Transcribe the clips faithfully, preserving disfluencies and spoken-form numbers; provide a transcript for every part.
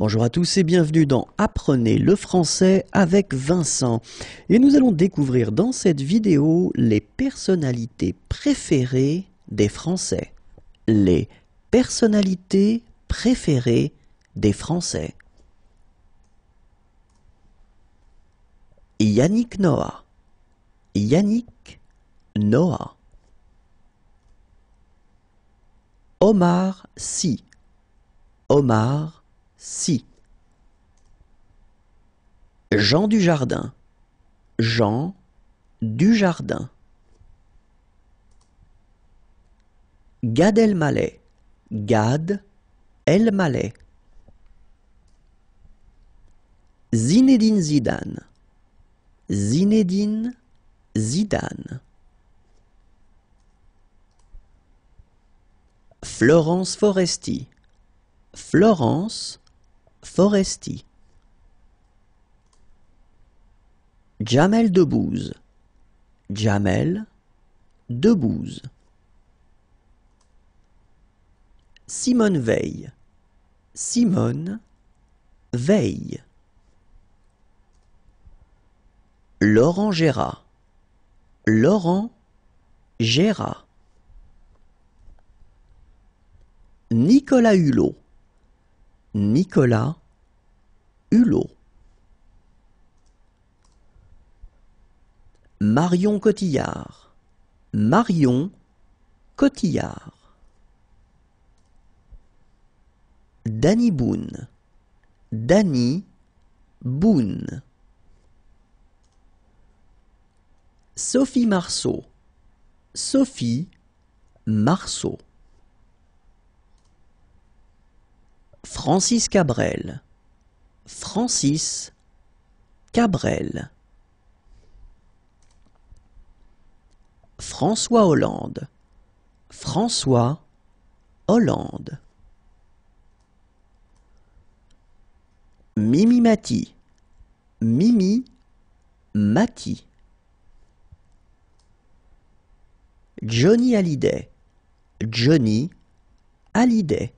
Bonjour à tous et bienvenue dans Apprenez le français avec Vincent. Et nous allons découvrir dans cette vidéo les personnalités préférées des Français. Les personnalités préférées des Français. Yannick Noah. Yannick Noah. Omar Sy. Omar Sy. Jean Dujardin. Jean Dujardin. Gad Elmaleh. Gad Elmaleh. Zinedine Zidane. Zinedine Zidane. Florence Foresti. Florence Foresti. Jamel Debouze. Jamel Debouze. Simone Veil. Simone Veil. Laurent Gerra. Laurent Gerra. Nicolas Hulot. Nicolas Hulot. Marion Cotillard. Marion Cotillard. Dany Boon. Dany Boon. Sophie Marceau. Sophie Marceau. Francis Cabrel. Francis Cabrel. François Hollande. François Hollande. Mimi Mathy. Mimi Mathy. Johnny Hallyday. Johnny Hallyday.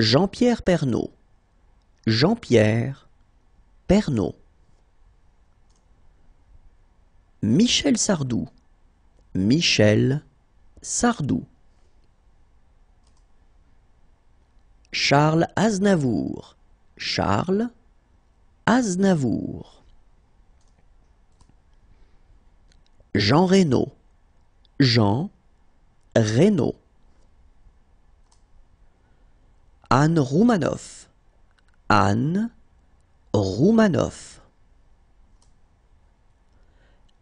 Jean-Pierre Pernaut. Jean-Pierre Pernaut. Michel Sardou. Michel Sardou. Charles Aznavour. Charles Aznavour. Jean Reno. Jean Reno. Anne Roumanoff. Anne Roumanoff.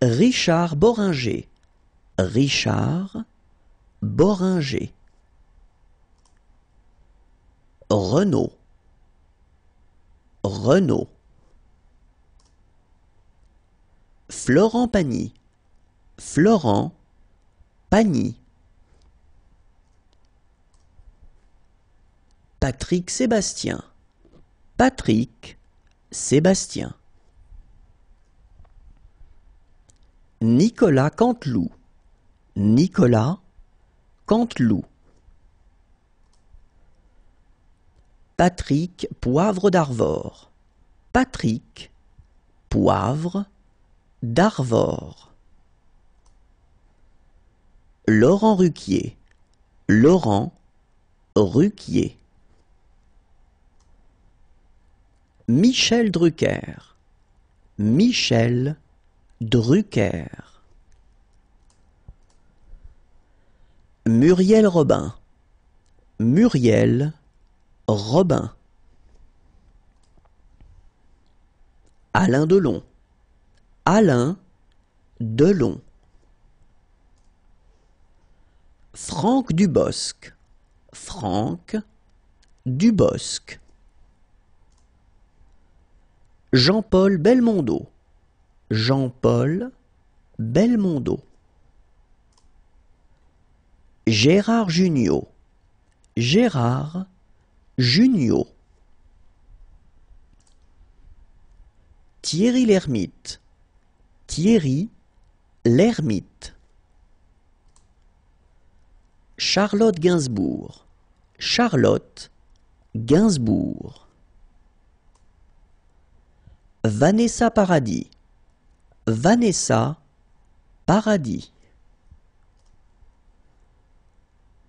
Richard Borringer. Richard Borringer. Renaud. Renaud. Florent Pagny. Florent Pagny. Patrick Sébastien. Patrick Sébastien. Nicolas Canteloup. Nicolas Canteloup. Patrick Poivre d'Arvor. Patrick Poivre d'Arvor. Laurent Ruquier. Laurent Ruquier. Michel Drucker. Michel Drucker. Muriel Robin. Muriel Robin. Alain Delon. Alain Delon. Franck Dubosc. Franck Dubosc. Jean-Paul Belmondo. Jean-Paul Belmondo. Gérard Jugnot. Gérard Jugnot. Thierry Lhermitte. Thierry Lhermitte. Charlotte Gainsbourg. Charlotte Gainsbourg. Vanessa Paradis. Vanessa Paradis.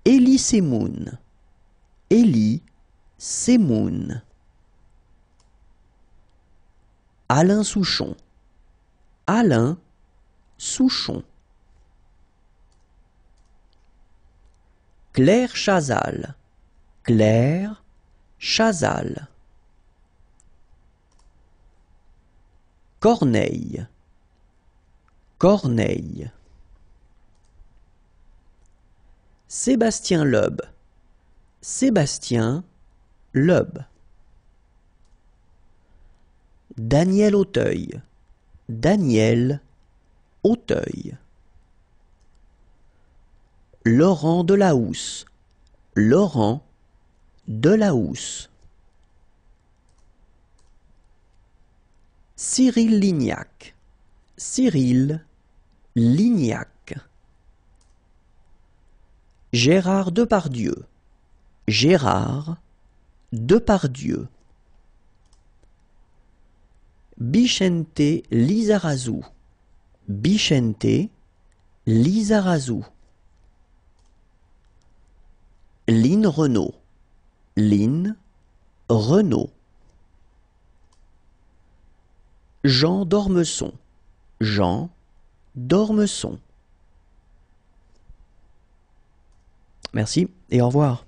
Elie Semoun. Elie Semoun. Alain Souchon. Alain Souchon. Claire Chazal. Claire Chazal. Corneille. Corneille. Sébastien Loeb. Sébastien Loeb. Daniel Auteuil. Daniel Auteuil. Laurent Delahousse. Laurent Delahousse. Cyril Lignac. Cyril Lignac. Gérard Depardieu. Gérard Depardieu. Bichente Lizarazu. Bichente Lizarazu. Lynn Renaud. Lynn Renaud. Jean d'Ormesson. Jean d'Ormesson. Merci et au revoir.